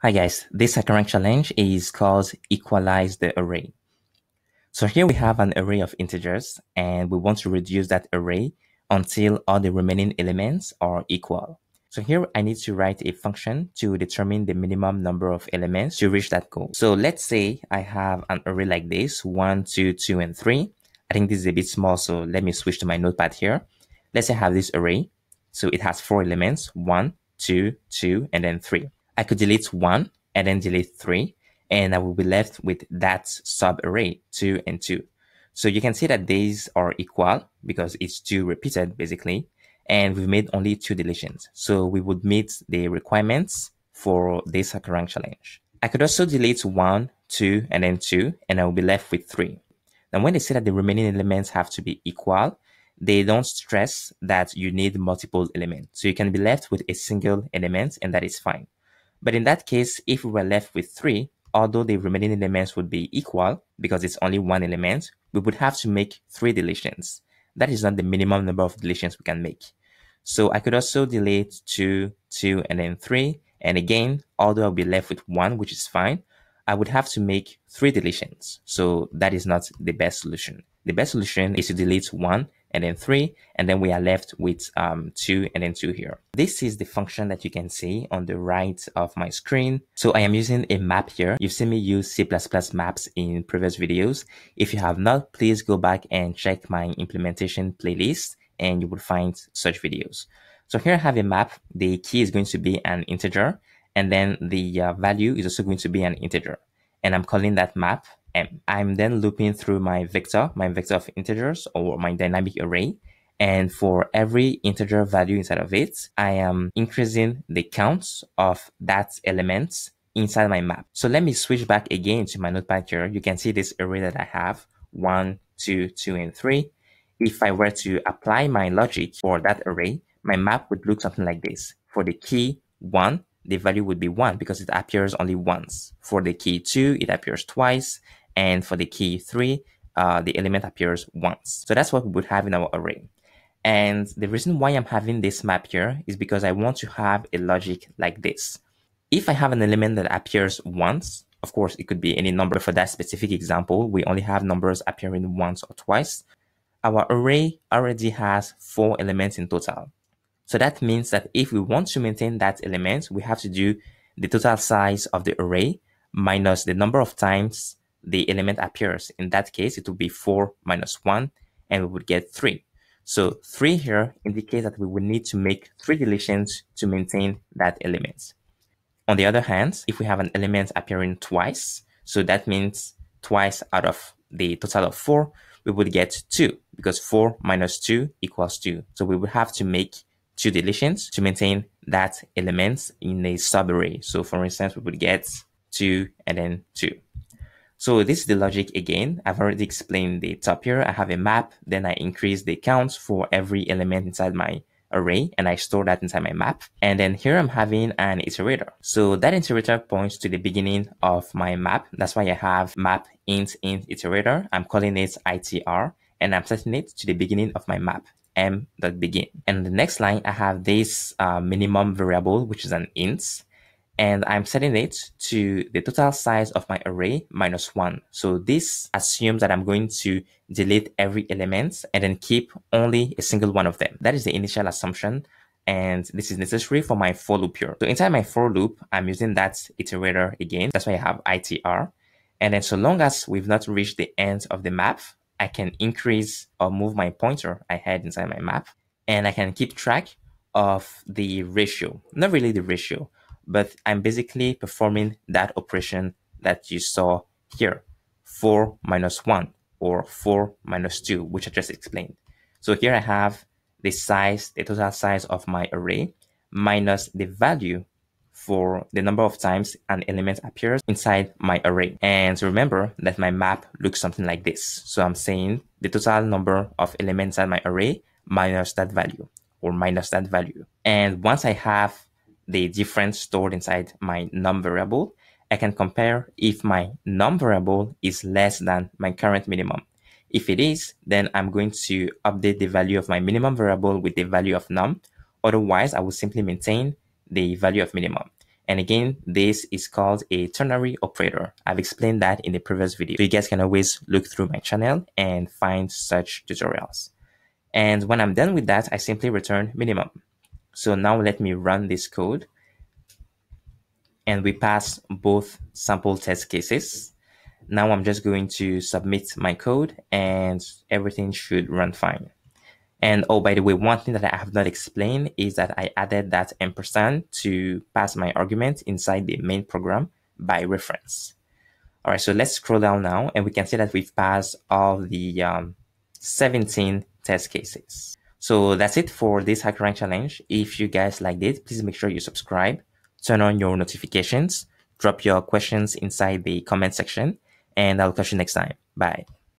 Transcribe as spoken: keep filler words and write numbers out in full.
Hi guys, this HackerRank challenge is called Equalize the Array. So here we have an array of integers and we want to reduce that array until all the remaining elements are equal. So here I need to write a function to determine the minimum number of elements to reach that goal. So let's say I have an array like this, one, two, two, and three. I think this is a bit small, so let me switch to my notepad here. Let's say I have this array. So it has four elements, one, two, two, and then three. I could delete one and then delete three, and I will be left with that sub-array, two and two. So you can see that these are equal because it's two repeated basically, and we've made only two deletions. So we would meet the requirements for this HackerRank challenge. I could also delete one, two, and then two, and I will be left with three. Now, when they say that the remaining elements have to be equal, they don't stress that you need multiple elements. So you can be left with a single element, and that is fine. But in that case, if we were left with three, although the remaining elements would be equal because it's only one element, we would have to make three deletions. That is not the minimum number of deletions we can make. So I could also delete two, two, and then three. And again, although I'll be left with one, which is fine, I would have to make three deletions. So that is not the best solution. The best solution is to delete one and then three, and then we are left with um, two and then two here. This is the function that you can see on the right of my screen. So I am using a map here. You've seen me use C plus plus maps in previous videos. If you have not, please go back and check my implementation playlist and you will find such videos. So here I have a map. The key is going to be an integer, and then the uh, value is also going to be an integer. And I'm calling that map M. I'm then looping through my vector, my vector of integers or my dynamic array. And for every integer value inside of it, I am increasing the count of that element inside my map. So let me switch back again to my notepad here. You can see this array that I have, one, two, two, and three. If I were to apply my logic for that array, my map would look something like this. For the key one, the value would be one because it appears only once. For the key two, it appears twice. And for the key three, uh, the element appears once. So that's what we would have in our array. And the reason why I'm having this map here is because I want to have a logic like this. If I have an element that appears once, of course, it could be any number. For that specific example, we only have numbers appearing once or twice. Our array already has four elements in total. So that means that if we want to maintain that element, we have to do the total size of the array minus the number of times the element appears. In that case, it would be four minus one, and we would get three. So three here indicates that we would need to make three deletions to maintain that element. On the other hand, if we have an element appearing twice, so that means twice out of the total of four, we would get two because four minus two equals two. So we would have to make two deletions to maintain that element in a subarray. So for instance, we would get two and then two. So this is the logic again. I've already explained the top here. I have a map, then I increase the count for every element inside my array, and I store that inside my map. And then here I'm having an iterator. So that iterator points to the beginning of my map. That's why I have map int int iterator. I'm calling it I T R, and I'm setting it to the beginning of my map. m.begin. And the next line, I have this uh, minimum variable, which is an int, and I'm setting it to the total size of my array minus one. So this assumes that I'm going to delete every element and then keep only a single one of them. That is the initial assumption, and this is necessary for my for loop here. So inside my for loop, I'm using that iterator again. That's why I have I T R. And then so long as we've not reached the end of the map, I can increase or move my pointer I had inside my map, and I can keep track of the ratio. Not really the ratio, but I'm basically performing that operation that you saw here, four minus one or four minus two, which I just explained. So here I have the size, the total size of my array minus the value for the number of times an element appears inside my array. And remember that my map looks something like this. So I'm saying the total number of elements inside my array minus that value or minus that value. And once I have the difference stored inside my num variable, I can compare if my num variable is less than my current minimum. If it is, then I'm going to update the value of my minimum variable with the value of num. Otherwise, I will simply maintain the value of minimum. And again, this is called a ternary operator. I've explained that in the previous video. So you guys can always look through my channel and find such tutorials. And when I'm done with that, I simply return minimum. So now let me run this code. And we pass both sample test cases. Now I'm just going to submit my code and everything should run fine. And oh, by the way, one thing that I have not explained is that I added that ampersand to pass my argument inside the main program by reference. All right, so let's scroll down now and we can see that we've passed all the um, seventeen test cases. So that's it for this HackerRank challenge. If you guys liked it, please make sure you subscribe, turn on your notifications, drop your questions inside the comment section, and I'll catch you next time. Bye.